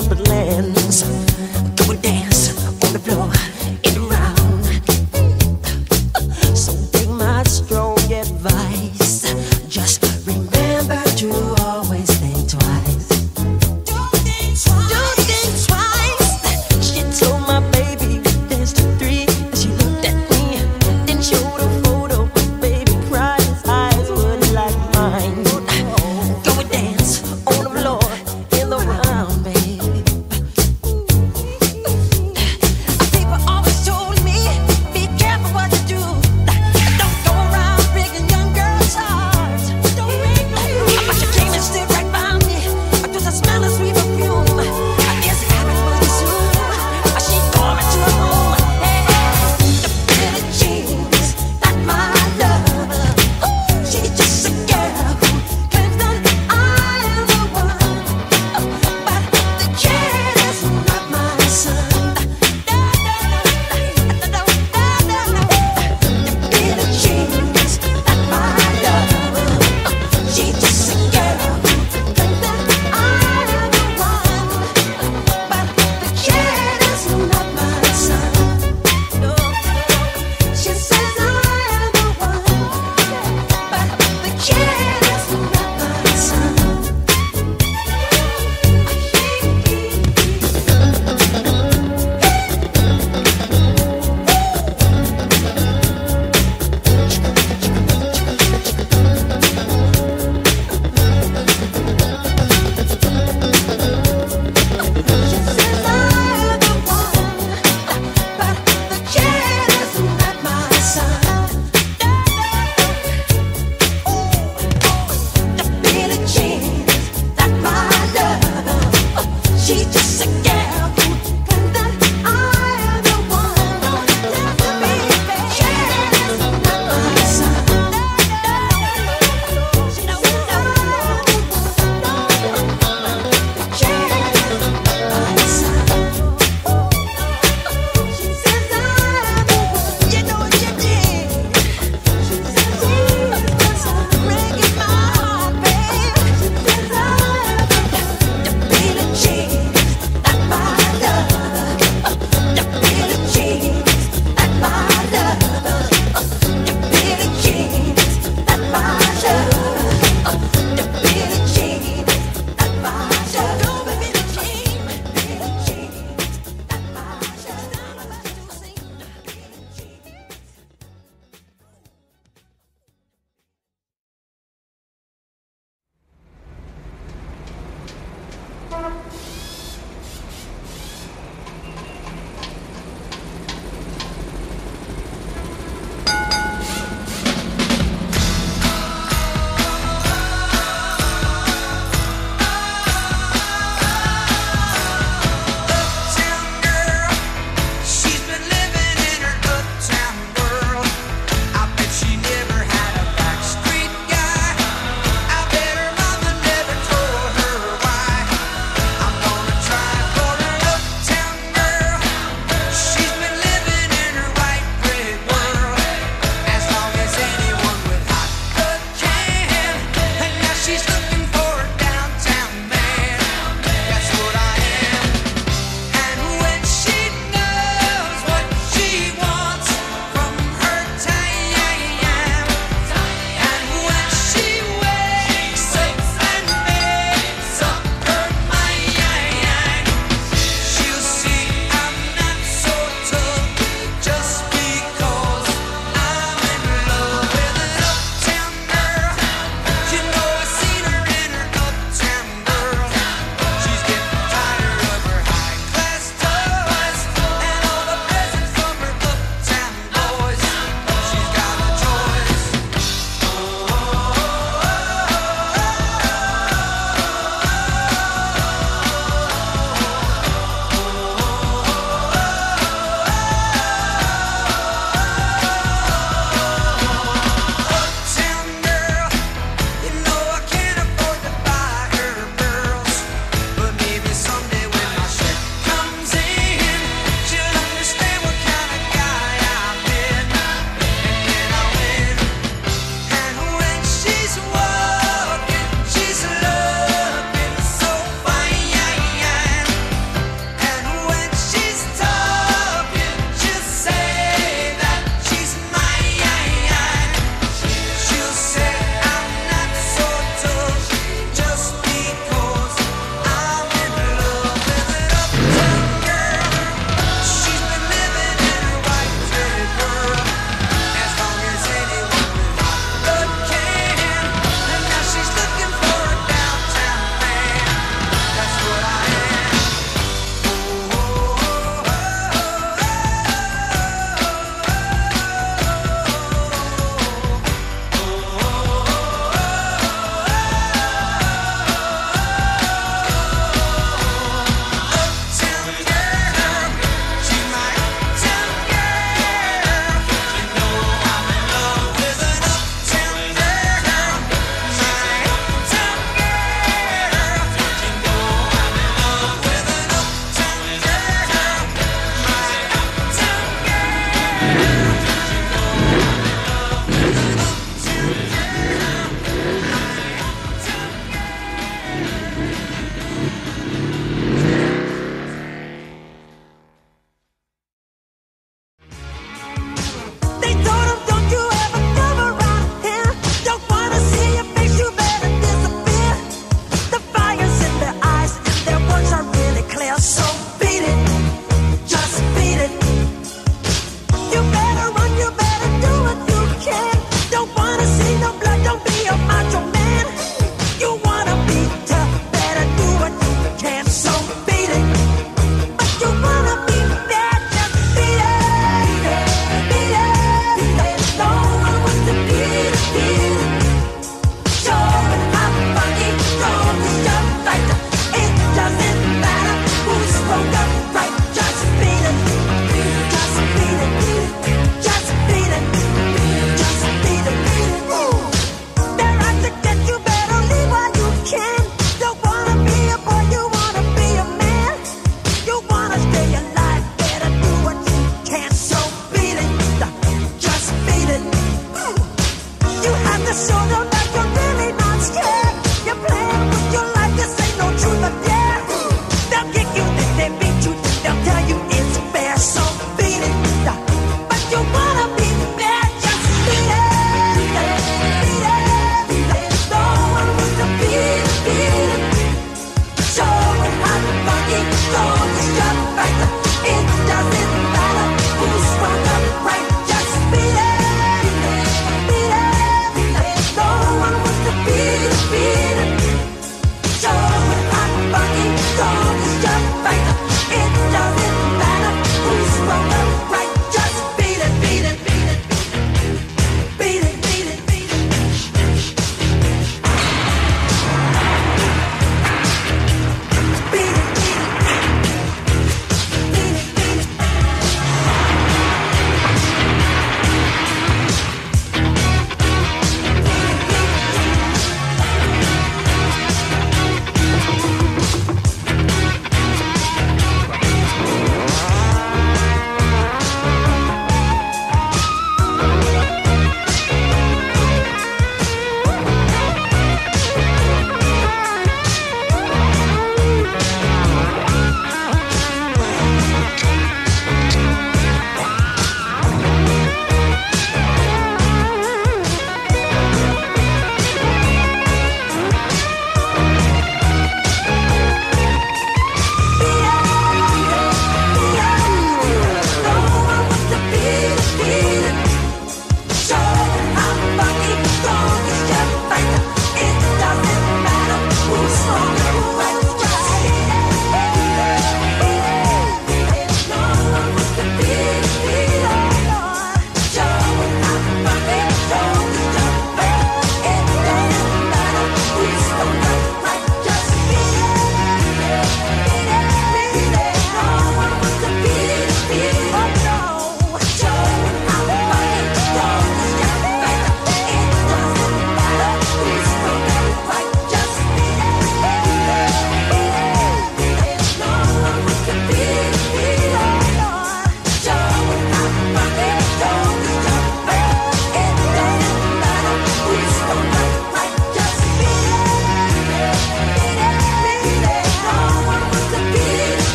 separate lands. Go and dance on the floor in the round. So take my strong advice, just remember to always think twice. Do think twice. She told my baby to dance to three, and she looked at me, then showed a photo. Baby cried, his eyes were like mine. Go and dance on the floor in the round, baby.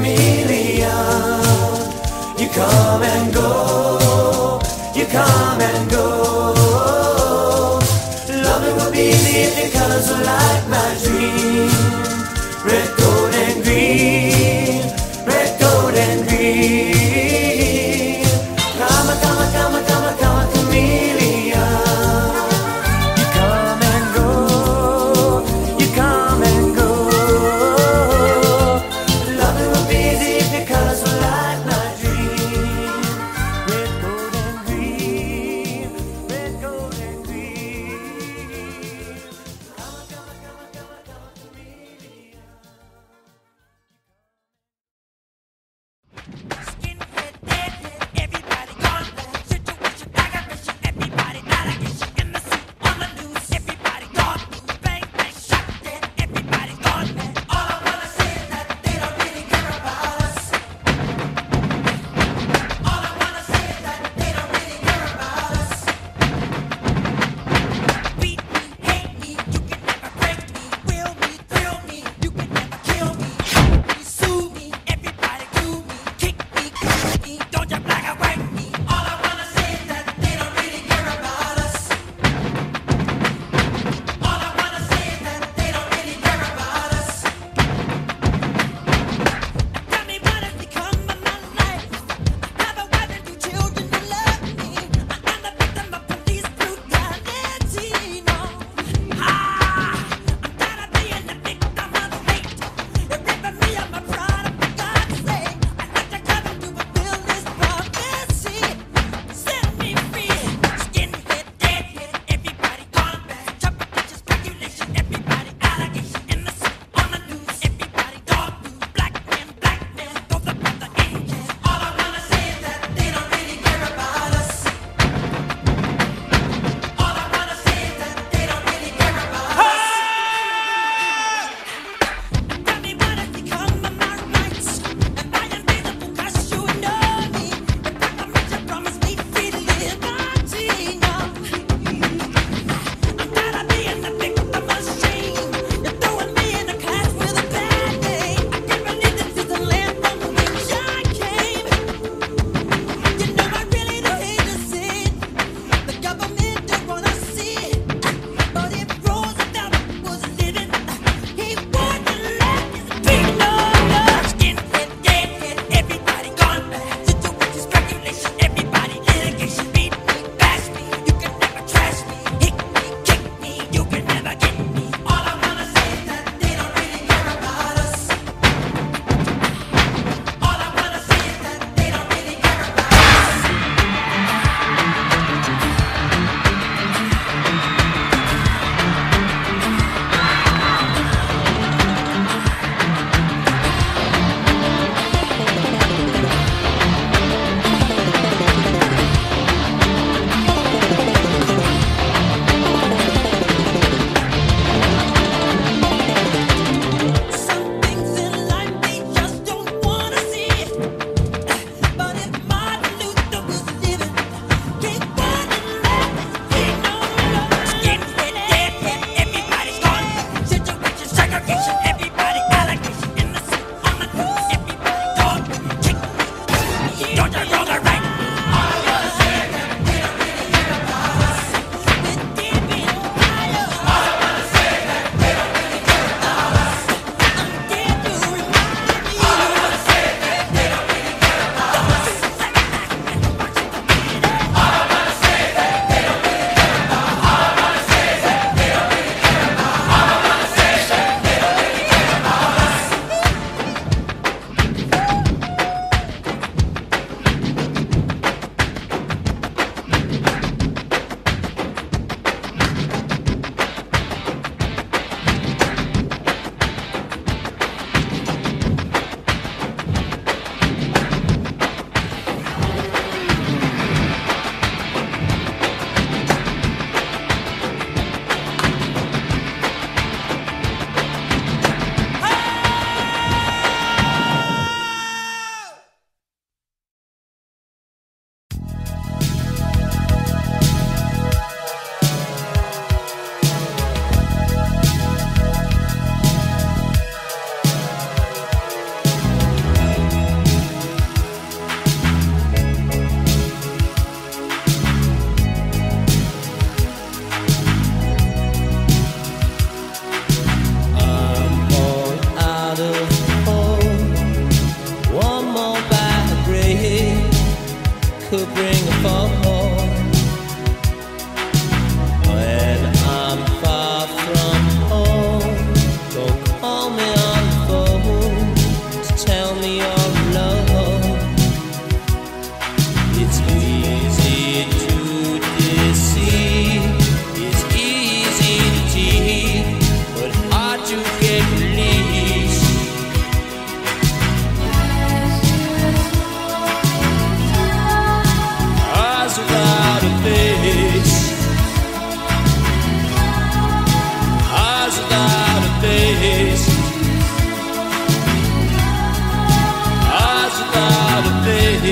me.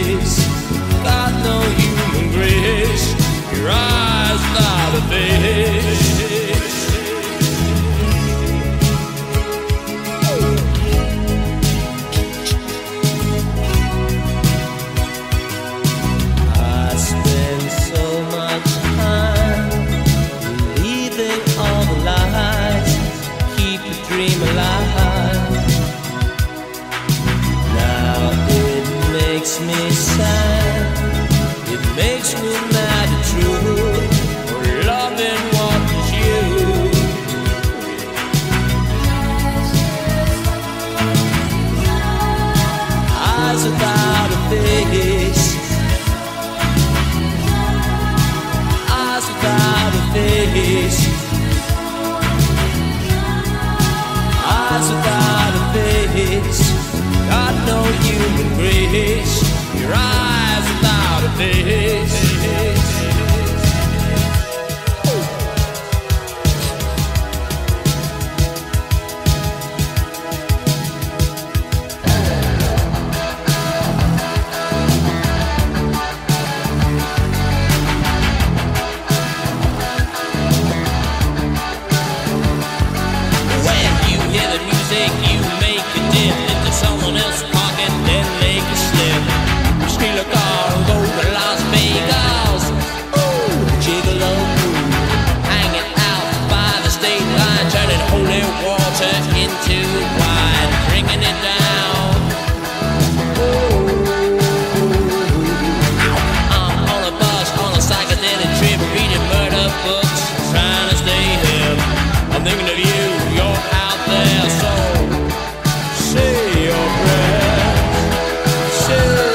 face, got no human grace. Your eyes without a face. I spend so much time believing all the lies, keep the dream alive. It makes me sad, it makes me mad at you, for loving what is you. Eyes without a face, eyes without a face, eyes without a face, got no human grace. Your eyes without a face. When you hear the music, you make it dip into someone else's pocket, then make a slip. Steal a car and go to Las Vegas. Ooh, gigolo, hanging out by the state line, turning holy water into wine, drinking it down. Ooh, I'm on a bus on a psychedelic trip, reading murder books, trying to stay hip. I'm thinking of you, you're out there, so say your prayers. Say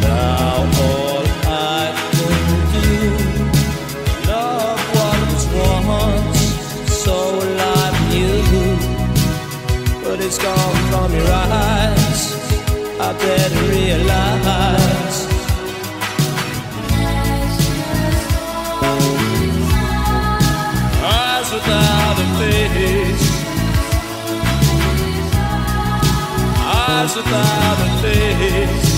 now all I can do, love what was once so alive in you, but it's gone from your eyes. I better realize. Eyes without a face, eyes without a face,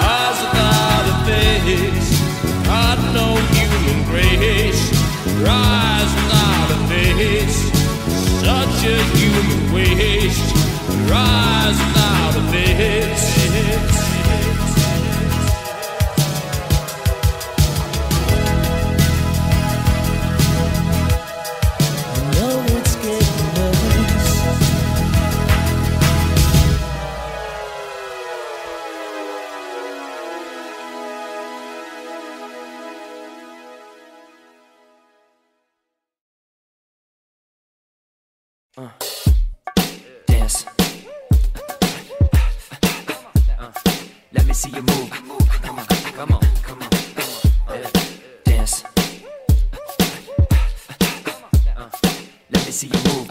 eyes without a face, got no human grace. Your eyes without a face, such a human waste. Your eyes without a face. Dance. Let me see you move. Come on, come on, come on, come on. Dance. Let me see you move.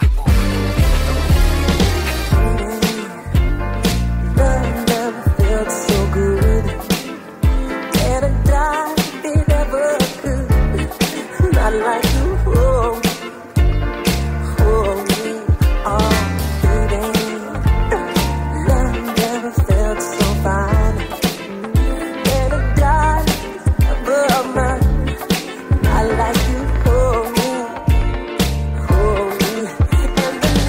Love never felt so good. Can't die, it never could. Not like you. Oh. I like you, hold me, hold me. And the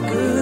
Wrong.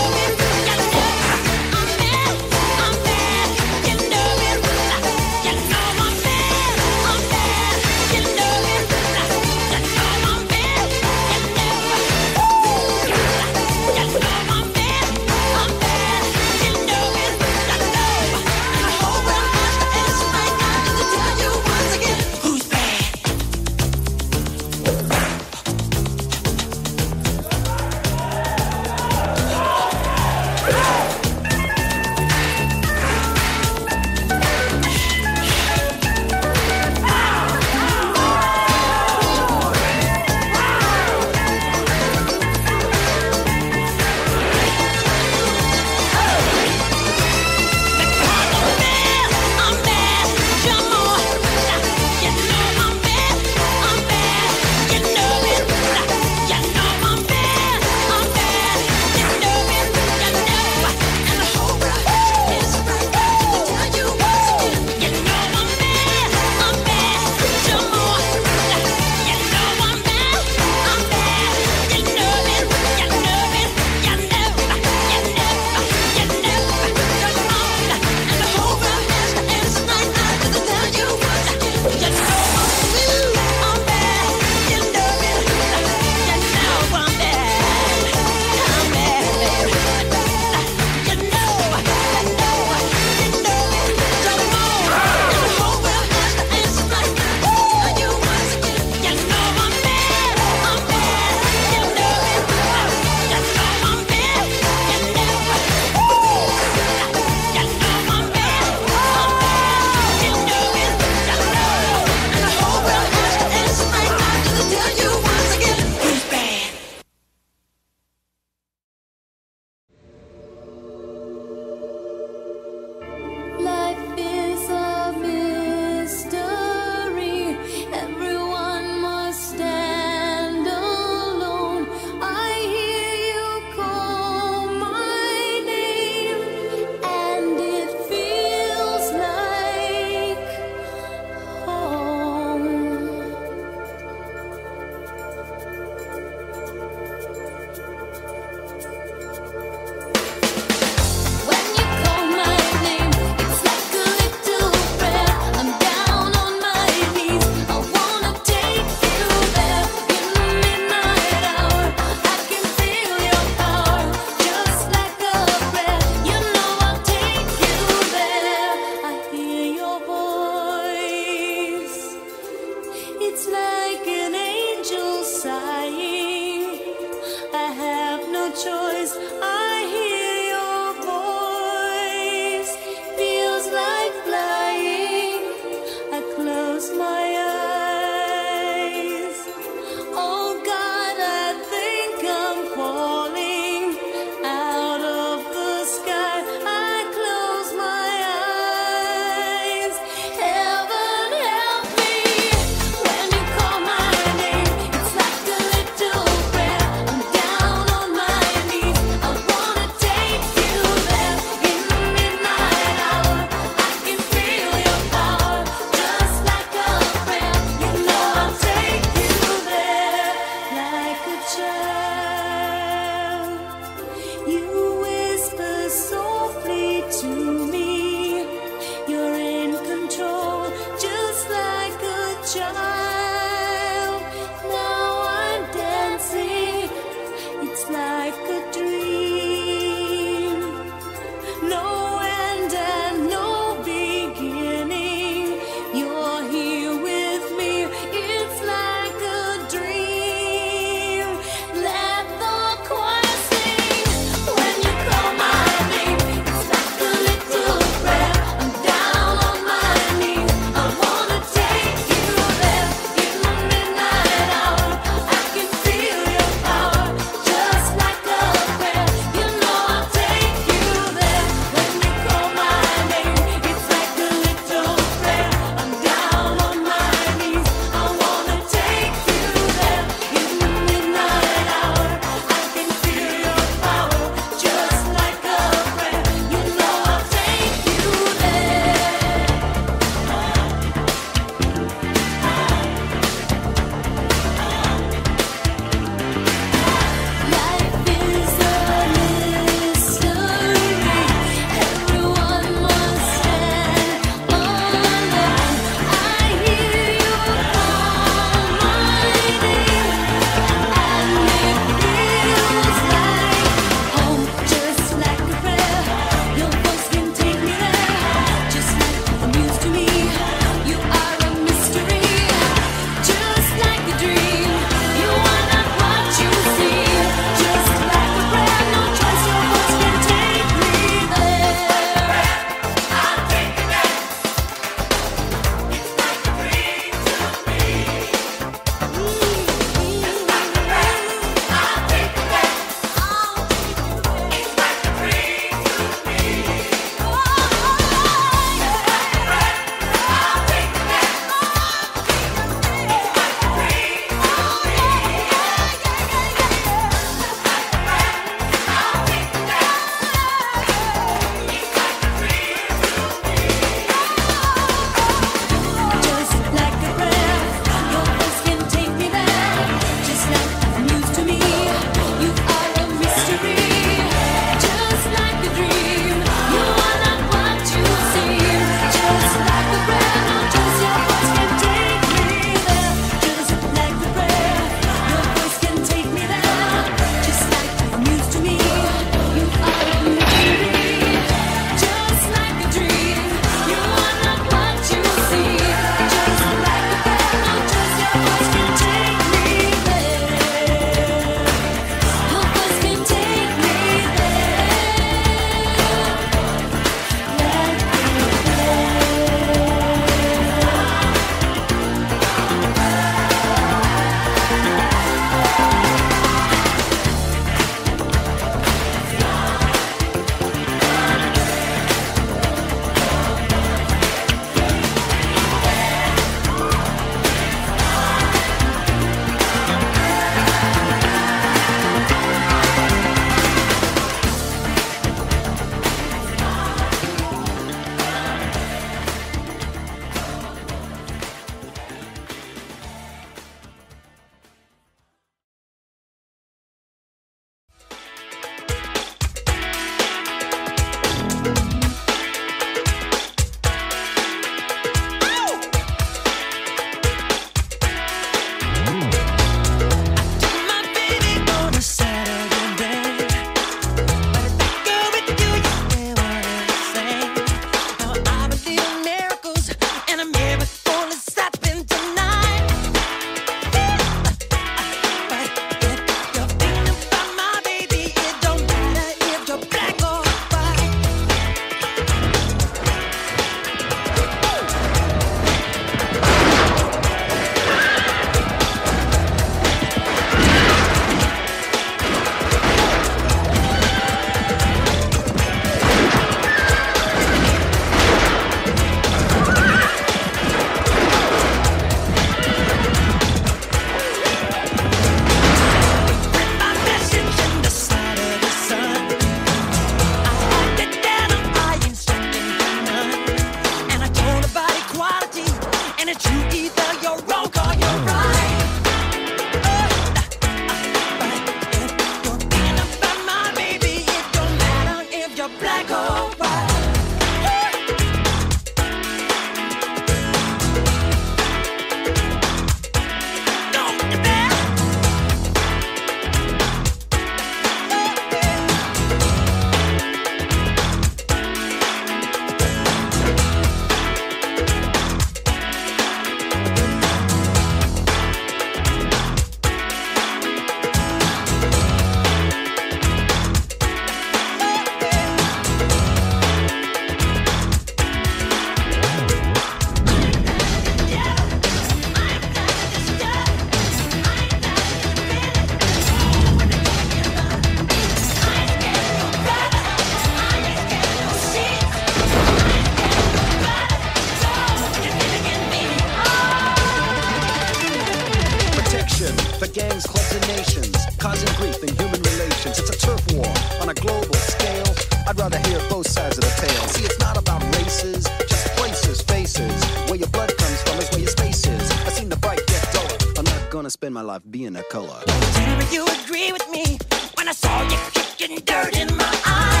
spend my life being a color. Didn't you agree with me when I saw you kicking dirt in my eye?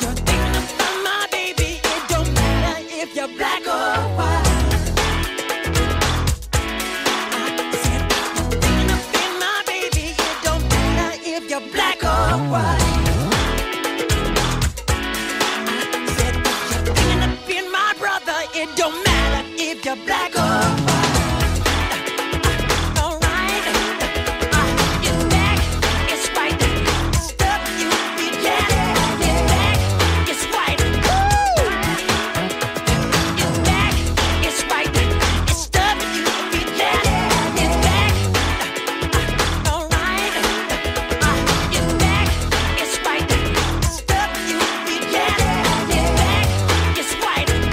You're thinking about my baby. It don't matter if you're black or white. I said you're thinking about my baby. It don't matter if you're black or white. It don't matter if you're black or white. All right, it's black, it's white. Stuff you be getting. It's black, it's white. It's black, it's white. It's stuff you be getting. It's black, all right. It's black, it's white. Stuff you be getting. It's black, it's white. It's black, it's white.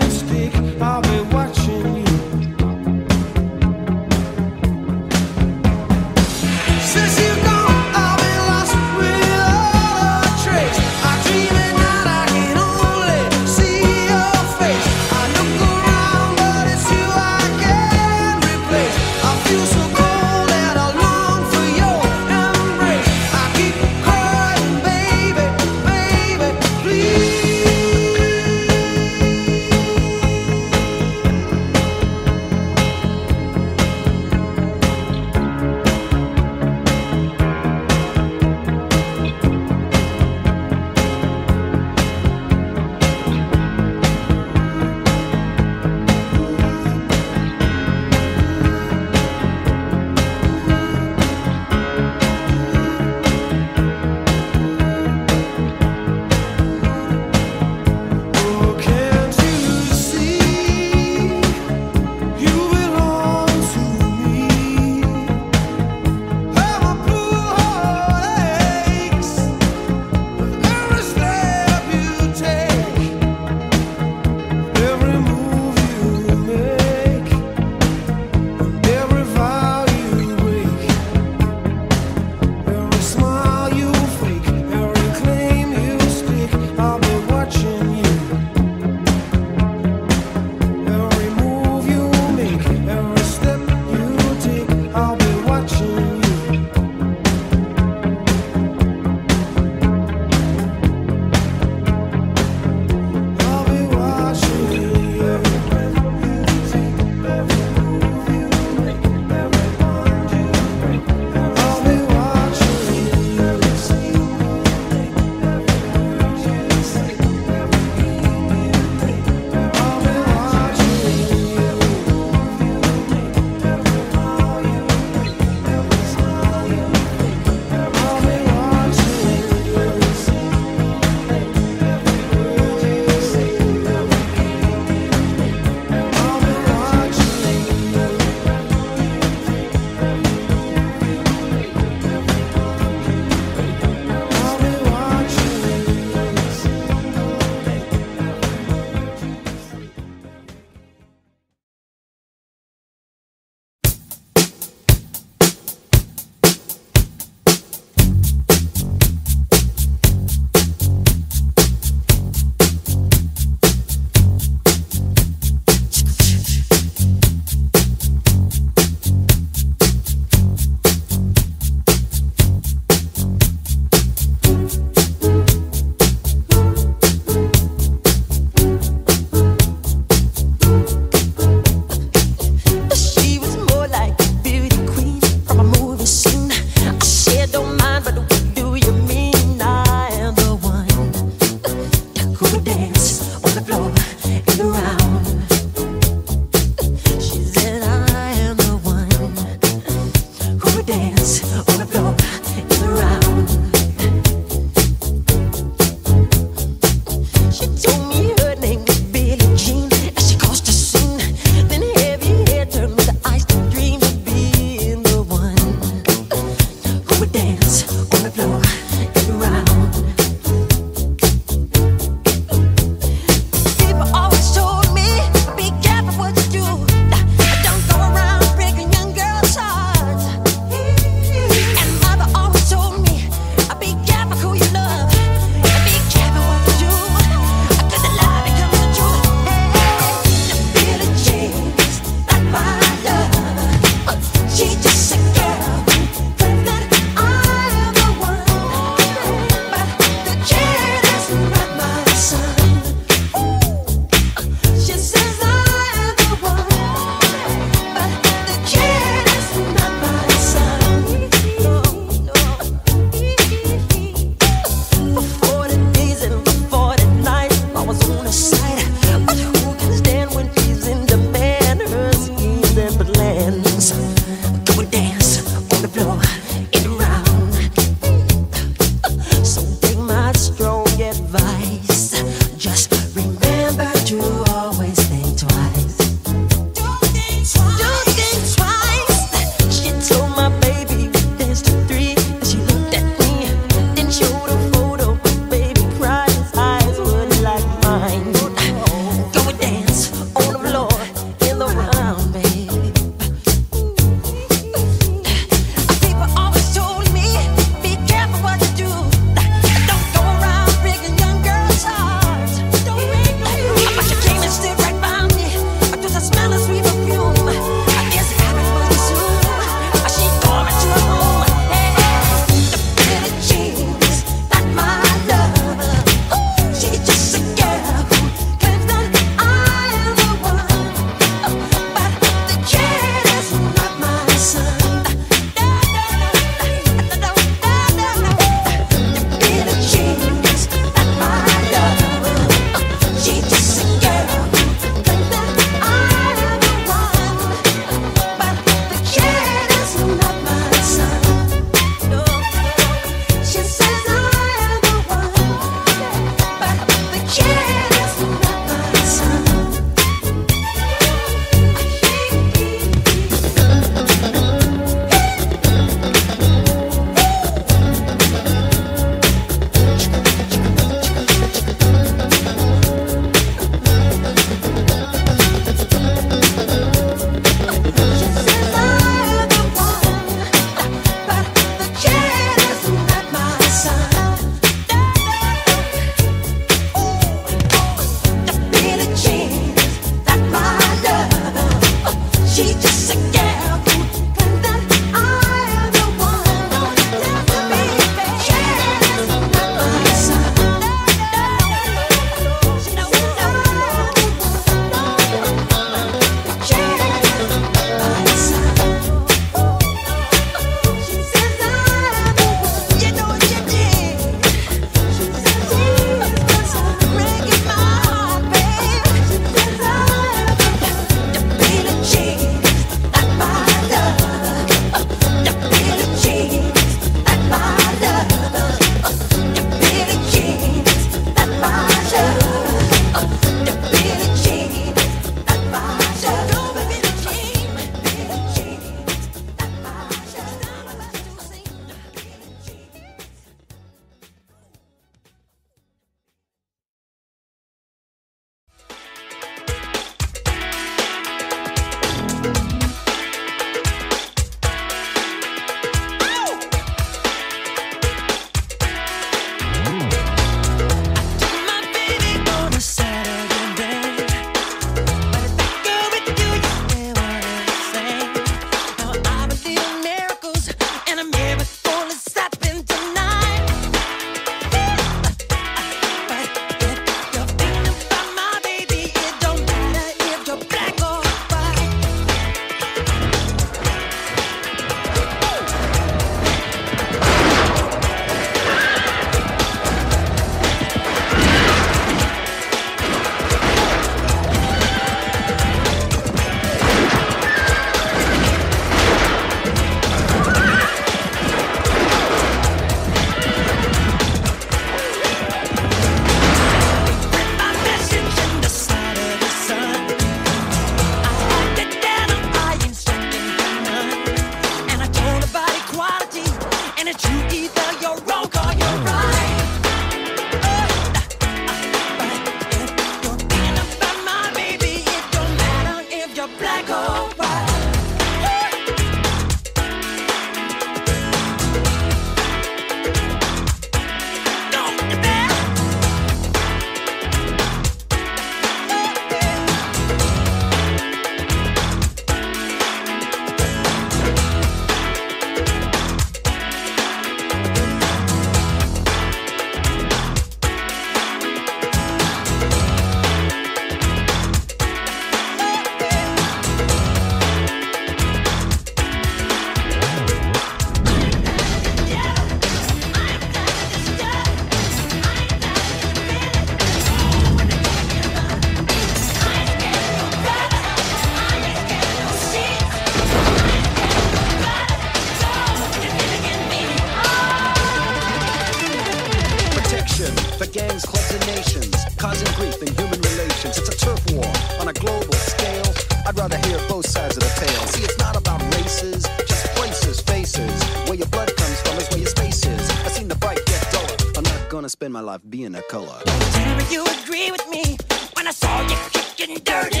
on a global scale. I'd rather hear both sides of the tale. See, it's not about races, just places, faces. Where your blood comes from is where your space is. I've seen the bright get duller. I'm not gonna spend my life being a color. Did you agree with me when I saw you kicking dirty?